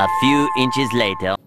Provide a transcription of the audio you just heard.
A few inches later.